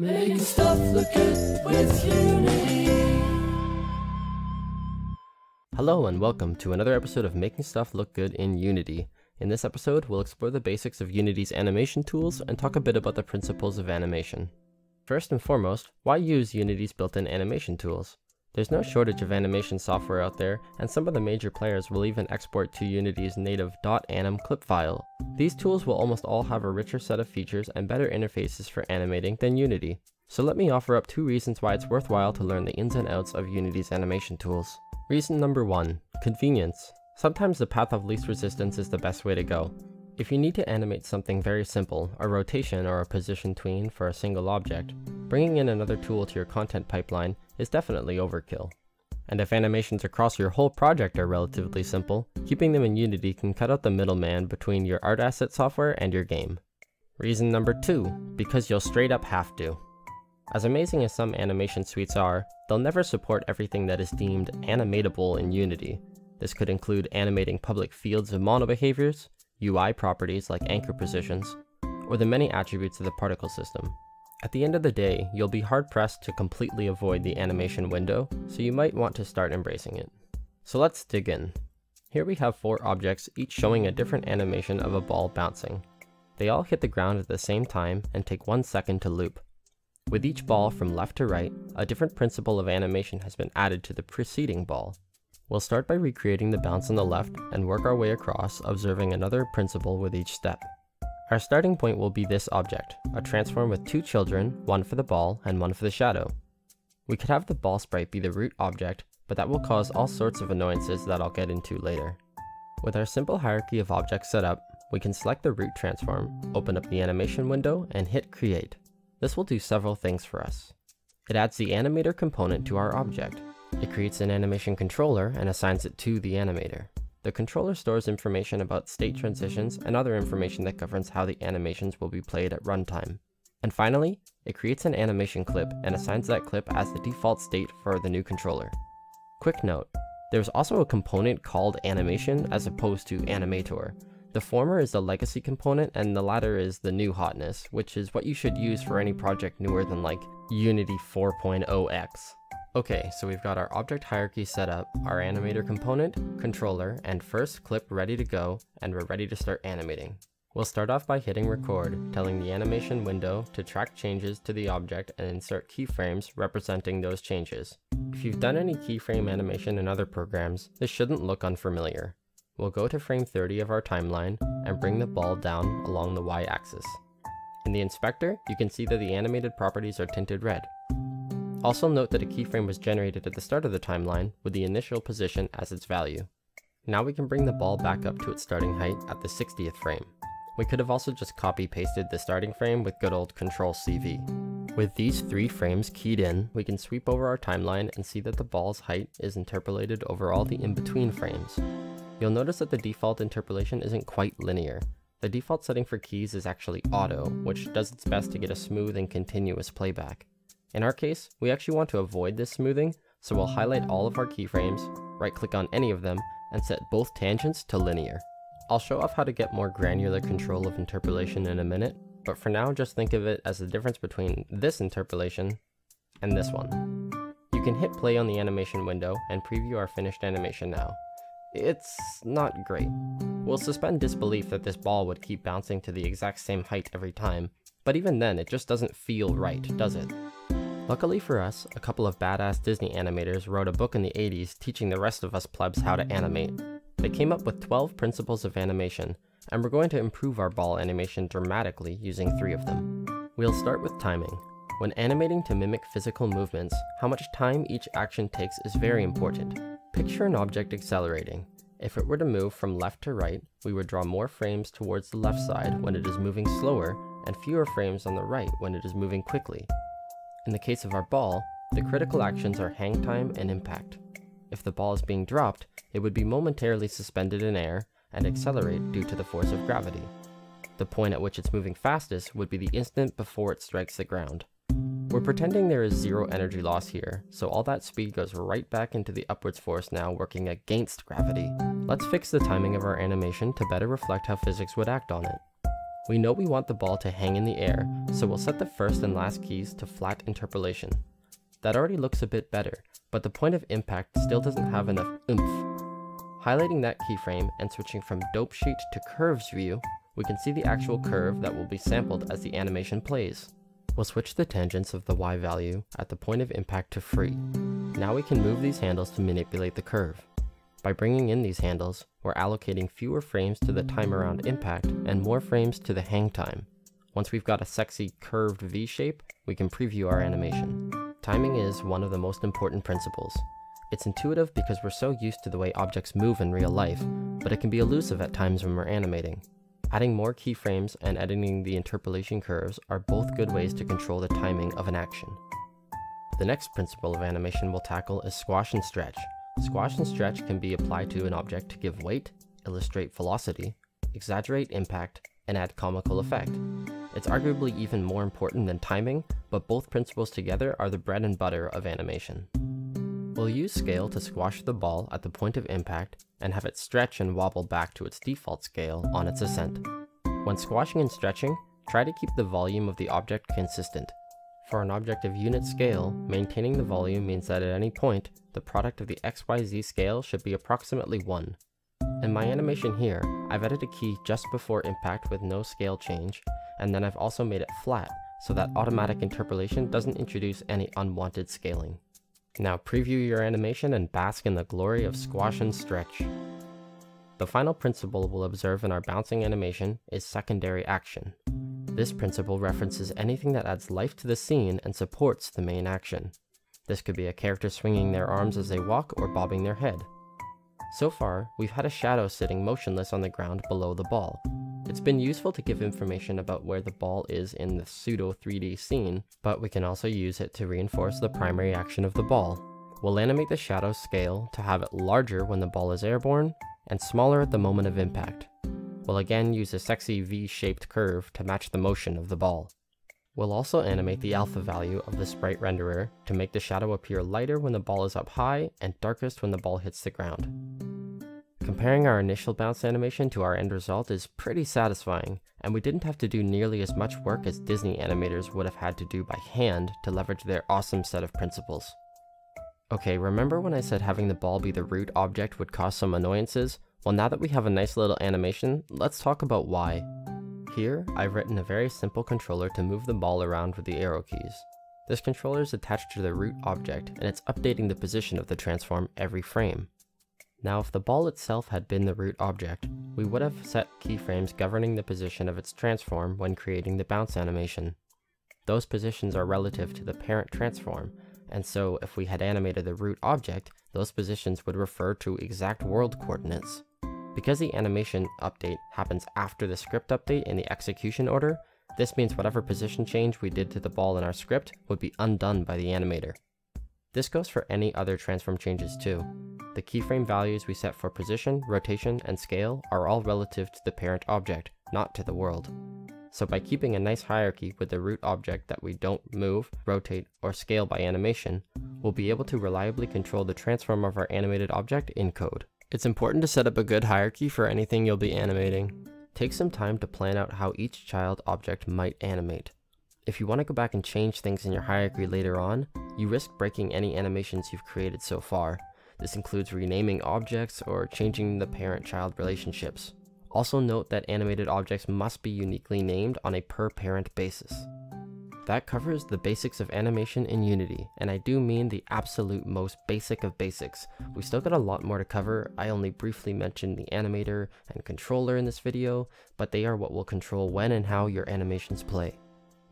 Making stuff look good with Unity. Hello and welcome to another episode of Making Stuff Look Good in Unity. In this episode, we'll explore the basics of Unity's animation tools and talk a bit about the principles of animation. First and foremost, why use Unity's built-in animation tools? There's no shortage of animation software out there, and some of the major players will even export to Unity's native .anim clip file. These tools will almost all have a richer set of features and better interfaces for animating than Unity. So let me offer up 2 reasons why it's worthwhile to learn the ins and outs of Unity's animation tools. Reason number 1. Convenience. Sometimes the path of least resistance is the best way to go. If you need to animate something very simple, a rotation or a position tween for a single object, bringing in another tool to your content pipeline is definitely overkill. And if animations across your whole project are relatively simple, keeping them in Unity can cut out the middleman between your art asset software and your game. Reason number 2, because you'll straight up have to. As amazing as some animation suites are, they'll never support everything that is deemed animatable in Unity. This could include animating public fields of mono behaviors, UI properties like anchor positions, or the many attributes of the particle system. At the end of the day, you'll be hard-pressed to completely avoid the animation window, so you might want to start embracing it. So let's dig in. Here we have 4 objects, each showing a different animation of a ball bouncing. They all hit the ground at the same time and take 1 second to loop. With each ball from left to right, a different principle of animation has been added to the preceding ball. We'll start by recreating the bounce on the left and work our way across, observing another principle with each step. Our starting point will be this object, a transform with 2 children, one for the ball and one for the shadow. We could have the ball sprite be the root object, but that will cause all sorts of annoyances that I'll get into later. With our simple hierarchy of objects set up, we can select the root transform, open up the animation window, and hit create. This will do several things for us. It adds the animator component to our object. It creates an animation controller and assigns it to the animator. The controller stores information about state transitions and other information that governs how the animations will be played at runtime. And finally, it creates an animation clip and assigns that clip as the default state for the new controller. Quick note, there's also a component called animation as opposed to animator. The former is the legacy component and the latter is the new hotness, which is what you should use for any project newer than like Unity 4.0x. Okay, so we've got our object hierarchy set up, our animator component, controller, and first clip ready to go, and we're ready to start animating. We'll start off by hitting record, telling the animation window to track changes to the object and insert keyframes representing those changes. If you've done any keyframe animation in other programs, this shouldn't look unfamiliar. We'll go to frame 30 of our timeline and bring the ball down along the y-axis. In the inspector, you can see that the animated properties are tinted red. Also note that a keyframe was generated at the start of the timeline with the initial position as its value. Now we can bring the ball back up to its starting height at the 60th frame. We could have also just copy-pasted the starting frame with good old Ctrl-CV. With these 3 frames keyed in, we can sweep over our timeline and see that the ball's height is interpolated over all the in-between frames. You'll notice that the default interpolation isn't quite linear. The default setting for keys is actually auto, which does its best to get a smooth and continuous playback. In our case, we actually want to avoid this smoothing, so we'll highlight all of our keyframes, right-click on any of them, and set both tangents to linear. I'll show off how to get more granular control of interpolation in a minute, but for now just think of it as the difference between this interpolation and this one. You can hit play on the animation window and preview our finished animation now. It's not great. We'll suspend disbelief that this ball would keep bouncing to the exact same height every time, but even then it just doesn't feel right, does it? Luckily for us, a couple of badass Disney animators wrote a book in the 80s teaching the rest of us plebs how to animate. They came up with 12 principles of animation, and we're going to improve our ball animation dramatically using 3 of them. We'll start with timing. When animating to mimic physical movements, how much time each action takes is very important. Picture an object accelerating. If it were to move from left to right, we would draw more frames towards the left side when it is moving slower, and fewer frames on the right when it is moving quickly. In the case of our ball, the critical actions are hang time and impact. If the ball is being dropped, it would be momentarily suspended in air and accelerate due to the force of gravity. The point at which it's moving fastest would be the instant before it strikes the ground. We're pretending there is 0 energy loss here, so all that speed goes right back into the upwards force now working against gravity. Let's fix the timing of our animation to better reflect how physics would act on it. We know we want the ball to hang in the air, so we'll set the first and last keys to flat interpolation. That already looks a bit better, but the point of impact still doesn't have enough oomph. Highlighting that keyframe and switching from Dope Sheet to Curves view, we can see the actual curve that will be sampled as the animation plays. We'll switch the tangents of the Y value at the point of impact to free. Now we can move these handles to manipulate the curve. By bringing in these handles, we're allocating fewer frames to the time around impact and more frames to the hang time. Once we've got a sexy curved V shape, we can preview our animation. Timing is one of the most important principles. It's intuitive because we're so used to the way objects move in real life, but it can be elusive at times when we're animating. Adding more keyframes and editing the interpolation curves are both good ways to control the timing of an action. The next principle of animation we'll tackle is squash and stretch. Squash and stretch can be applied to an object to give weight, illustrate velocity, exaggerate impact, and add comical effect. It's arguably even more important than timing, but both principles together are the bread and butter of animation. We'll use scale to squash the ball at the point of impact and have it stretch and wobble back to its default scale on its ascent. When squashing and stretching, try to keep the volume of the object consistent. For an object of unit scale, maintaining the volume means that at any point, the product of the XYZ scale should be approximately 1. In my animation here, I've added a key just before impact with no scale change, and then I've also made it flat so that automatic interpolation doesn't introduce any unwanted scaling. Now preview your animation and bask in the glory of squash and stretch. The final principle we'll observe in our bouncing animation is secondary action. This principle references anything that adds life to the scene and supports the main action. This could be a character swinging their arms as they walk or bobbing their head. So far, we've had a shadow sitting motionless on the ground below the ball. It's been useful to give information about where the ball is in the pseudo 3D scene, but we can also use it to reinforce the primary action of the ball. We'll animate the shadow scale to have it larger when the ball is airborne and smaller at the moment of impact. We'll again use a sexy V-shaped curve to match the motion of the ball. We'll also animate the alpha value of the sprite renderer to make the shadow appear lighter when the ball is up high and darkest when the ball hits the ground. Comparing our initial bounce animation to our end result is pretty satisfying, and we didn't have to do nearly as much work as Disney animators would have had to do by hand to leverage their awesome set of principles. Okay, remember when I said having the ball be the root object would cause some annoyances? Well, now that we have a nice little animation, let's talk about why. Here, I've written a very simple controller to move the ball around with the arrow keys. This controller is attached to the root object, and it's updating the position of the transform every frame. Now, if the ball itself had been the root object, we would have set keyframes governing the position of its transform when creating the bounce animation. Those positions are relative to the parent transform, and so if we had animated the root object, those positions would refer to exact world coordinates. Because the animation update happens after the script update in the execution order, this means whatever position change we did to the ball in our script would be undone by the animator. This goes for any other transform changes too. The keyframe values we set for position, rotation, and scale are all relative to the parent object, not to the world. So by keeping a nice hierarchy with the root object that we don't move, rotate, or scale by animation, we'll be able to reliably control the transform of our animated object in code. It's important to set up a good hierarchy for anything you'll be animating. Take some time to plan out how each child object might animate. If you want to go back and change things in your hierarchy later on, you risk breaking any animations you've created so far. This includes renaming objects or changing the parent-child relationships. Also note that animated objects must be uniquely named on a per-parent basis. That covers the basics of animation in Unity, and I do mean the absolute most basic of basics. We still got a lot more to cover. I only briefly mentioned the animator and controller in this video, but they are what will control when and how your animations play.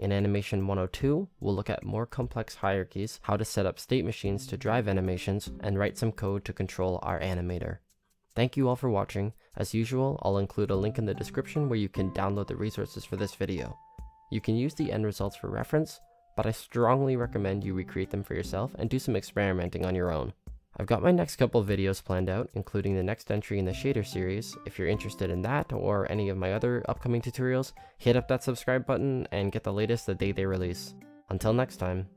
In Animation 102, we'll look at more complex hierarchies, how to set up state machines to drive animations, and write some code to control our animator. Thank you all for watching. As usual, I'll include a link in the description where you can download the resources for this video. You can use the end results for reference, but I strongly recommend you recreate them for yourself and do some experimenting on your own. I've got my next couple videos planned out, including the next entry in the shader series. If you're interested in that or any of my other upcoming tutorials, hit up that subscribe button and get the latest the day they release. Until next time.